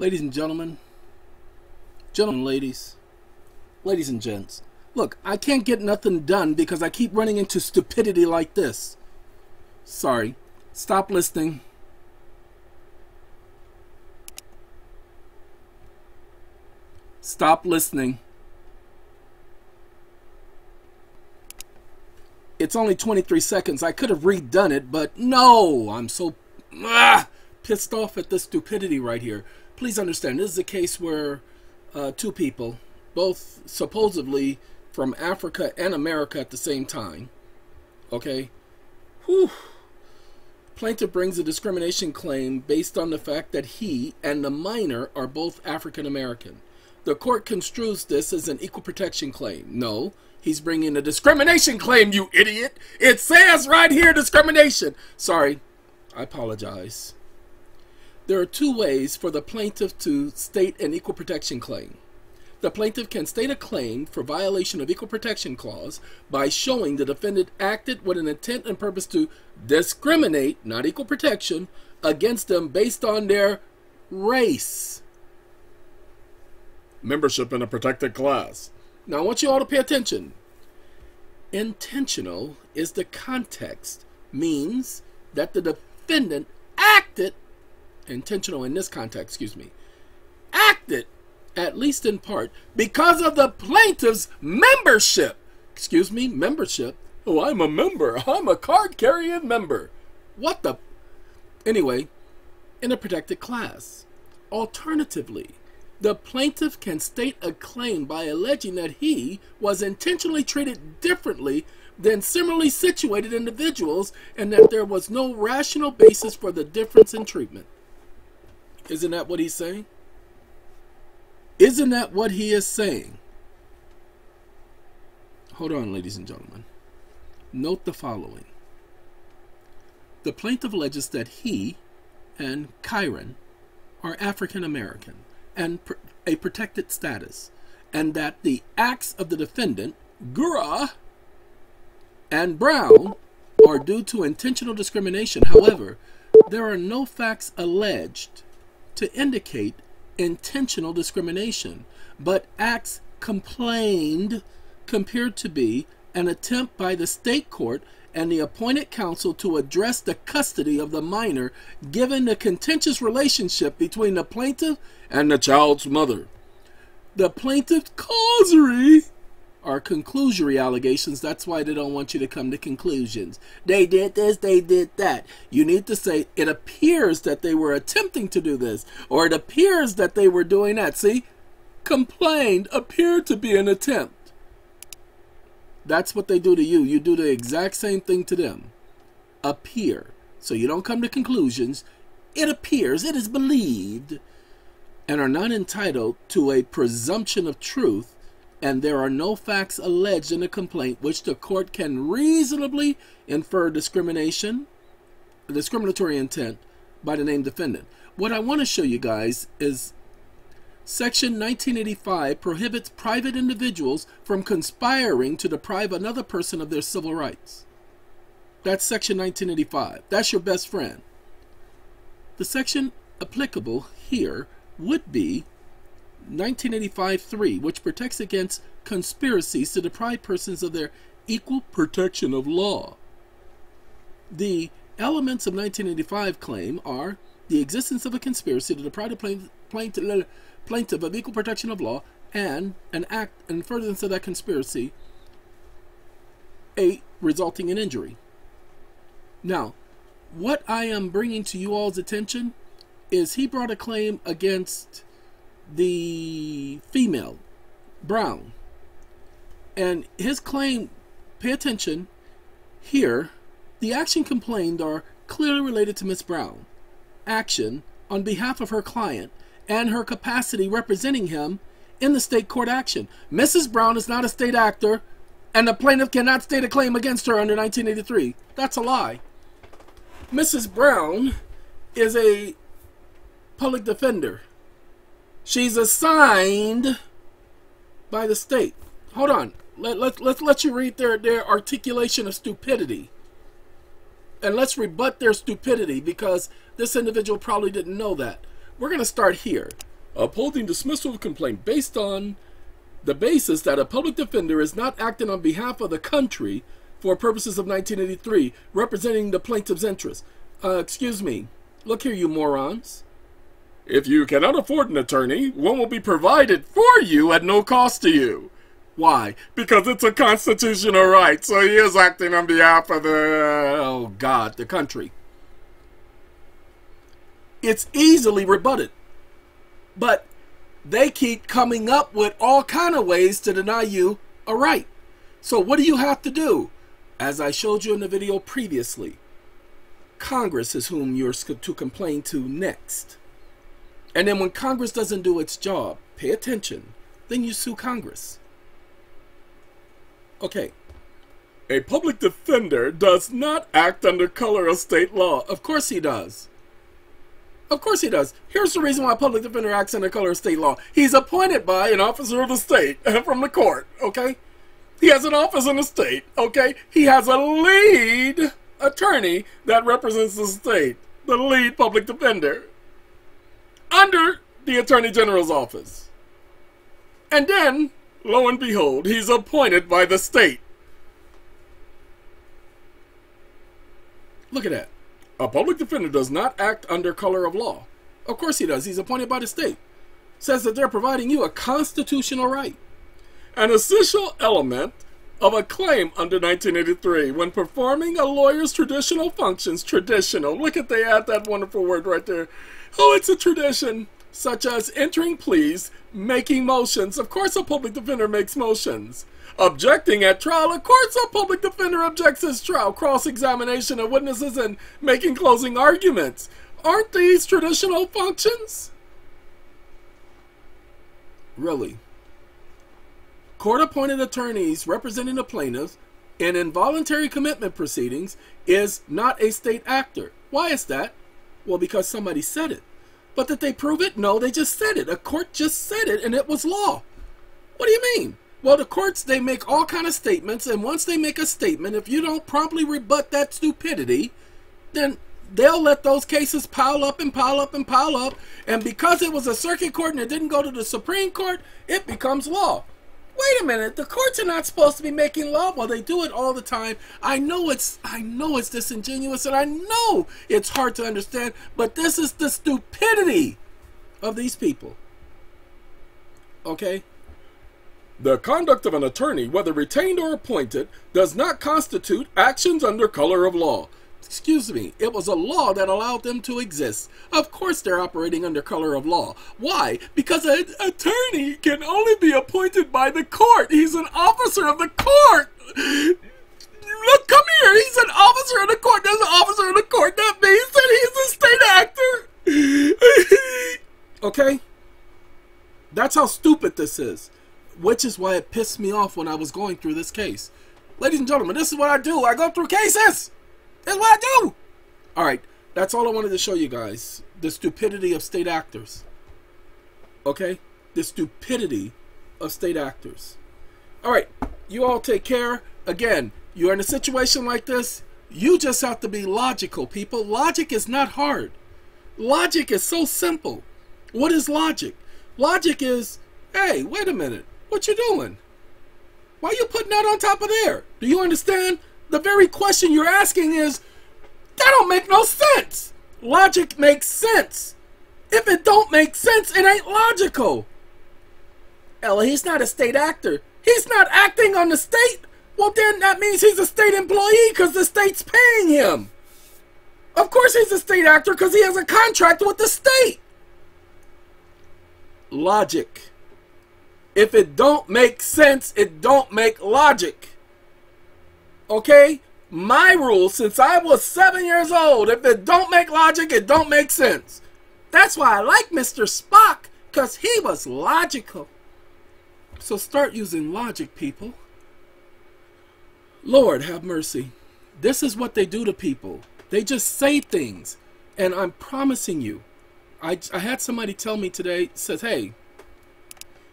Ladies and gentlemen, ladies and gents, look, I can't get nothing done because I keep running into stupidity like this. Sorry, stop listening. Stop listening. It's only 23 seconds. I could have redone it, but no, I'm so pissed off at this stupidity right here. Please understand, this is a case where two people, both supposedly from Africa and America at the same time, okay? Whew. Plaintiff brings a discrimination claim based on the fact that he and the minor are both African American. The court construes this as an equal protection claim. No, he's bringing a discrimination claim, you idiot! It says right here, discrimination! Sorry, I apologize. There are two ways for the plaintiff to state an equal protection claim. The plaintiff can state a claim for violation of equal protection clause by showing the defendant acted with an intent and purpose to discriminate, not equal protection, against them based on their race. Membership in a protected class. Now I want you all to pay attention. Intentional is the context, means that the defendant acted intentional in this context, excuse me, acted, at least in part, because of the plaintiff's membership. Excuse me, membership? Oh, I'm a member. I'm a card-carrying member. What the? Anyway, in a protected class. Alternatively, the plaintiff can state a claim by alleging that he was intentionally treated differently than similarly situated individuals and that there was no rational basis for the difference in treatment. Isn't that what he's saying? Isn't that what he is saying? Hold on, ladies and gentlemen. Note the following. The plaintiff alleges that he and Kyron are African American and a protected status, and that the acts of the defendant, Gura and Brown, are due to intentional discrimination. However, there are no facts alleged to indicate intentional discrimination, but acts complained compared to be an attempt by the state court and the appointed counsel to address the custody of the minor given the contentious relationship between the plaintiff and the child's mother. The plaintiff's causery are conclusory allegations. That's why they don't want you to come to conclusions. They did this, they did that. You need to say, it appears that they were attempting to do this, or it appears that they were doing that. See? Complained appeared to be an attempt. That's what they do to you. You do the exact same thing to them. Appear. So you don't come to conclusions. It appears, it is believed, and are not entitled to a presumption of truth, and there are no facts alleged in the complaint which the court can reasonably infer discrimination, discriminatory intent by the named defendant. What I want to show you guys is Section 1985 prohibits private individuals from conspiring to deprive another person of their civil rights. That's Section 1985. That's your best friend. The section applicable here would be 1985-3, which protects against conspiracies to deprive persons of their equal protection of law. The elements of 1985 claim are the existence of a conspiracy to deprive the plaintiff of equal protection of law and an act in furtherance of that conspiracy, a resulting in injury. Now, what I am bringing to you all's attention is he brought a claim against the female, Brown, and his claim, pay attention here, the action complained are clearly related to Miss Brown, action on behalf of her client and her capacity representing him in the state court action. Mrs. Brown is not a state actor, and the plaintiff cannot state a claim against her under 1983. That's a lie. Mrs. Brown is a public defender. She's assigned by the state. Hold on. Let's you read their articulation of stupidity. And let's rebut their stupidity because this individual probably didn't know that. We're going to start here. upholding dismissal of complaint based on the basis that a public defender is not acting on behalf of the country for purposes of 1983, representing the plaintiff's interests. Excuse me. Look here, you morons. If you cannot afford an attorney, one will be provided for you at no cost to you. Why? Because it's a constitutional right, so he is acting on behalf of the, oh God, the country. It's easily rebutted. But they keep coming up with all kind of ways to deny you a right. So what do you have to do? As I showed you in the video previously, Congress is whom you're to complain to next. And then when Congress doesn't do its job, pay attention, then you sue Congress. Okay. A public defender does not act under color of state law. Of course he does. Of course he does. Here's the reason why a public defender acts under color of state law. He's appointed by an officer of the state from the court, okay? He has an office in the state, okay? He has a lead attorney that represents the state, the lead public defender, under the Attorney General's office. And then, lo and behold, he's appointed by the state. Look at that. A public defender does not act under color of law. Of course he does. He's appointed by the state. Says that they're providing you a constitutional right. An essential element of a claim under 1983 when performing a lawyer's traditional functions. Traditional. Look at they add that wonderful word right there. Oh, it's a tradition. Such as entering pleas, making motions. Of course a public defender makes motions. Objecting at trial. Of course a public defender objects at trial. Cross-examination of witnesses and making closing arguments. Aren't these traditional functions? Really? Court-appointed attorneys representing the plaintiffs in involuntary commitment proceedings is not a state actor. Why is that? Well, because somebody said it. But did they prove it? No, they just said it. A court just said it and it was law. What do you mean? Well, the courts, they make all kind of statements, and once they make a statement, if you don't promptly rebut that stupidity, then they'll let those cases pile up and pile up and pile up, and because it was a circuit court and it didn't go to the Supreme Court, it becomes law. Wait a minute, the courts are not supposed to be making law. Well, they do it all the time. I know it's disingenuous, and I know it's hard to understand, but this is the stupidity of these people. Okay? The conduct of an attorney, whether retained or appointed, does not constitute actions under color of law. Excuse me, it was a law that allowed them to exist. Of course they're operating under color of law. Why? Because an attorney can only be appointed by the court. He's an officer of the court. Look, come here. He's an officer of the court. There's an officer of the court. That means that he's a state actor. Okay? That's how stupid this is, which is why it pissed me off when I was going through this case. Ladies and gentlemen, this is what I do. I go through cases. That's what I do! Alright, that's all I wanted to show you guys. The stupidity of state actors. Okay? The stupidity of state actors. Alright, you all take care. Again, you're in a situation like this, you just have to be logical, people. Logic is not hard. Logic is so simple. What is logic? Logic is, hey, wait a minute. What you doing? Why are you putting that on top of there? Do you understand? The very question you're asking is, that don't make no sense. Logic makes sense. If it don't make sense, it ain't logical. Ella, he's not a state actor. He's not acting on the state. Well, then that means he's a state employee because the state's paying him. Of course he's a state actor because he has a contract with the state. Logic. If it don't make sense, it don't make logic. Okay, my rule since I was 7 years old, if it don't make logic, it don't make sense. That's why I like Mr. Spock, because he was logical. So start using logic, people. Lord, have mercy. This is what they do to people. They just say things. And I'm promising you, I had somebody tell me today, says, hey,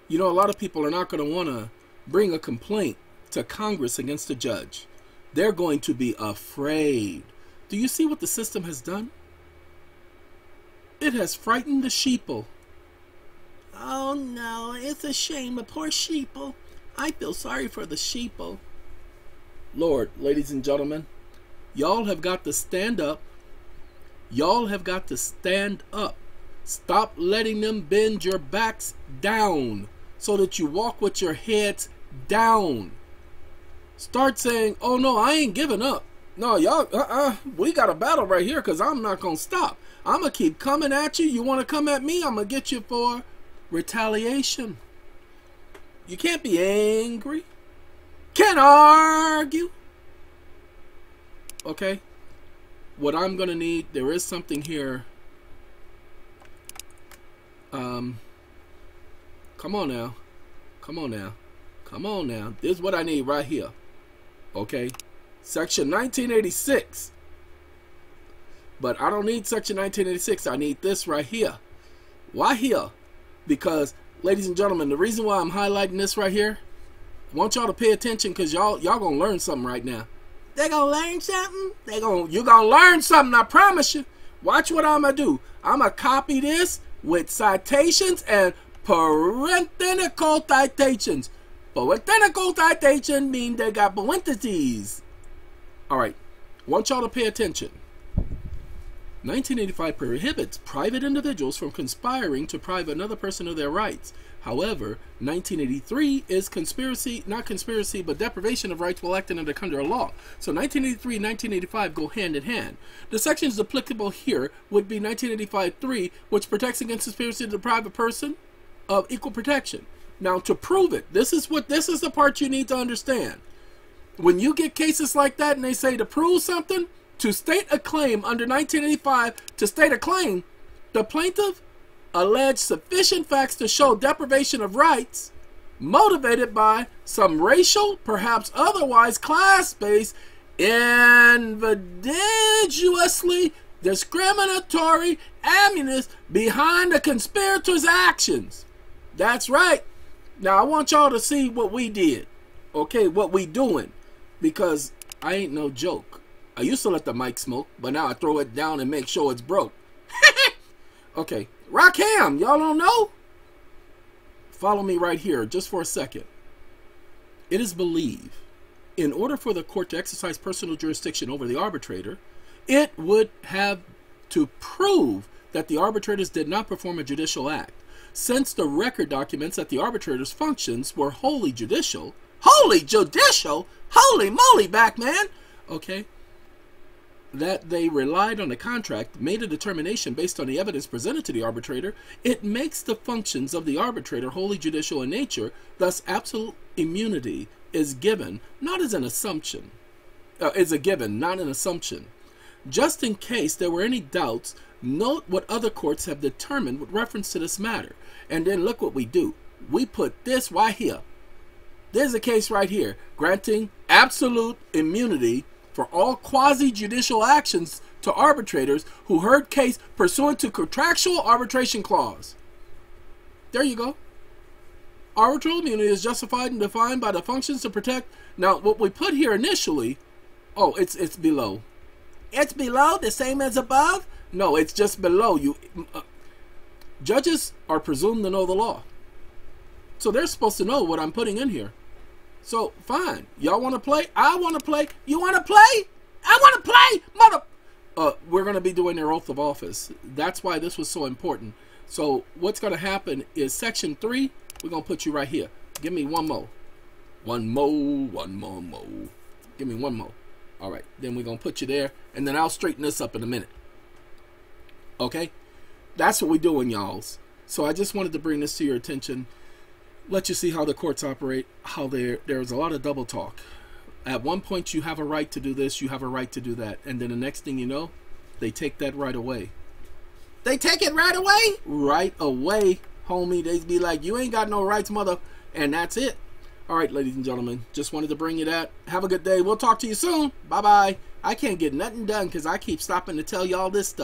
you know, a lot of people are not going to want to bring a complaint to Congress against a judge. They're going to be afraid. Do you see what the system has done? It has frightened the sheeple. no, it's a shame, a poor sheeple. I feel sorry for the sheeple. Lord, ladies and gentlemen, y'all have got to stand up. Y'all have got to stand up. Stop letting them bend your backs down so that you walk with your heads down. Start saying, oh no, I ain't giving up. No, y'all, we got a battle right here because I'm not going to stop. I'm going to keep coming at you. You want to come at me? I'm going to get you for retaliation. You can't be angry. Can't argue. Okay. What I'm going to need, there is something here. Come on now. Come on now. Come on now. This is what I need right here. Okay. Section 1986. But I don't need Section 1986. I need this right here. Why here? Because, ladies and gentlemen, the reason why I'm highlighting this right here, I want y'all to pay attention because y'all gonna learn something right now. They gonna learn something? You're gonna learn something, I promise you. Watch what I'm gonna do. I'm gonna copy this with citations and parenthetical citations. Parenthetical citation mean they got parentheses. All right, I want y'all to pay attention. 1985 prohibits private individuals from conspiring to prive another person of their rights. However, 1983 is conspiracy, not conspiracy, but deprivation of rights while acting under Under law. So 1983 and 1985 go hand in hand. The sections applicable here would be 1985-3, which protects against conspiracy to deprive a person of equal protection. Now, to prove it, this is the part you need to understand. When you get cases like that and they say to prove something, to state a claim under 1985, to state a claim, the plaintiff alleged sufficient facts to show deprivation of rights motivated by some racial, perhaps otherwise class-based, invidiously discriminatory animus behind the conspirator's actions. That's right. Now, I want y'all to see what we did, okay, what we doing, because I ain't no joke. I used to let the mic smoke, but now I throw it down and make sure it's broke. Okay, Rockham, y'all don't know? Follow me right here just for a second. It is believed, in order for the court to exercise personal jurisdiction over the arbitrator, it would have to prove that the arbitrators did not perform a judicial act. Since the record documents that the arbitrators' functions were wholly judicial, holy moly, Backman, okay, that they relied on the contract, made a determination based on the evidence presented to the arbitrator, it makes the functions of the arbitrator wholly judicial in nature, thus absolute immunity is given, not as an assumption, is a given, not an assumption. Just in case there were any doubts, note what other courts have determined with reference to this matter, and then look what we do. We put this right here. There's a case right here, granting absolute immunity for all quasi-judicial actions to arbitrators who heard case pursuant to contractual arbitration clause. There you go. Arbitral immunity is justified and defined by the functions to protect. Now, what we put here initially, oh, it's below. It's below, the same as above? No, it's just below. Judges are presumed to know the law. So they're supposed to know what I'm putting in here. So, fine. Y'all want to play? I want to play. You want to play? I want to play! Mother... we're going to be doing their oath of office. That's why this was so important. So, what's going to happen is Section 3, we're going to put you right here. Give me one more. One more. Give me one more. All right. Then we're going to put you there, and then I'll straighten this up in a minute. Okay? That's what we're doing, y'alls. So, I just wanted to bring this to your attention. Let you see how the courts operate, how there's a lot of double talk. At one point, you have a right to do this, you have a right to do that. And then the next thing you know, they take that right away. They take it right away? Right away, homie. They be like, you ain't got no rights, mother. And that's it. All right, ladies and gentlemen, just wanted to bring you that. Have a good day. We'll talk to you soon. Bye-bye. I can't get nothing done because I keep stopping to tell y'all this stuff.